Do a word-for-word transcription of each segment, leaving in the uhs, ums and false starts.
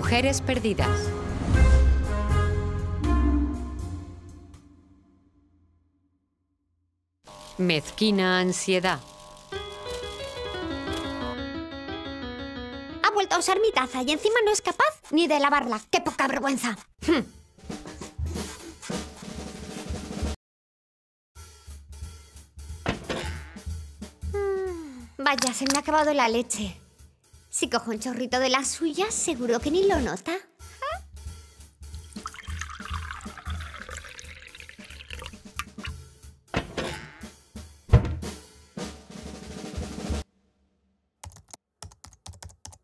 Mujeres perdidas. Mezquina ansiedad. Ha vuelto a usar mi taza y encima no es capaz ni de lavarla. ¡Qué poca vergüenza! Vaya, se me ha acabado la leche. Si cojo un chorrito de la suya, seguro que ni lo nota.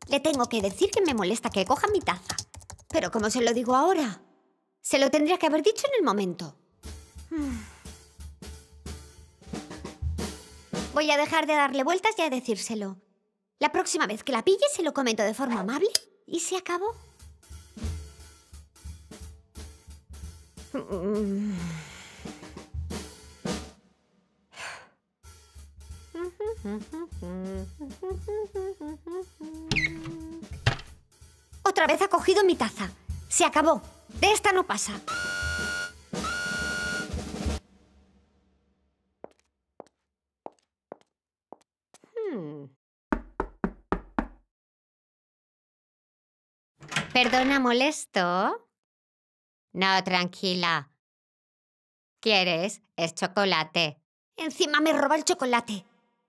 Le tengo que decir que me molesta que coja mi taza. Pero ¿cómo se lo digo ahora? Se lo tendría que haber dicho en el momento. Voy a dejar de darle vueltas y a decírselo. La próxima vez que la pille se lo comento de forma amable y se acabó. Otra vez ha cogido mi taza. Se acabó. De esta no pasa. Perdona, ¿molesto? No, tranquila. ¿Quieres? Es chocolate. Encima me roba el chocolate.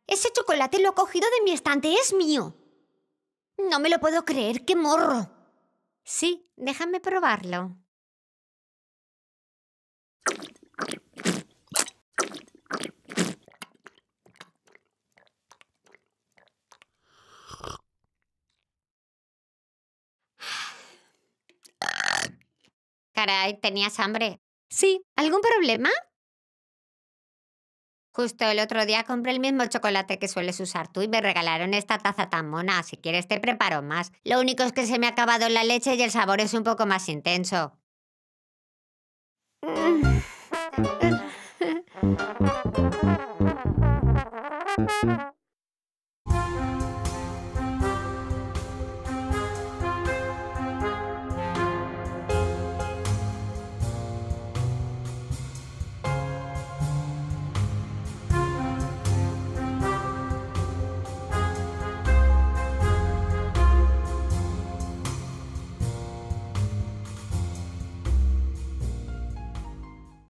Ese chocolate lo ha cogido de mi estante, es mío. No me lo puedo creer, qué morro. Sí, déjame probarlo. Caray, tenías hambre. Sí, ¿algún problema? Justo el otro día compré el mismo chocolate que sueles usar tú y me regalaron esta taza tan mona. Si quieres te preparo más. Lo único es que se me ha acabado la leche y el sabor es un poco más intenso.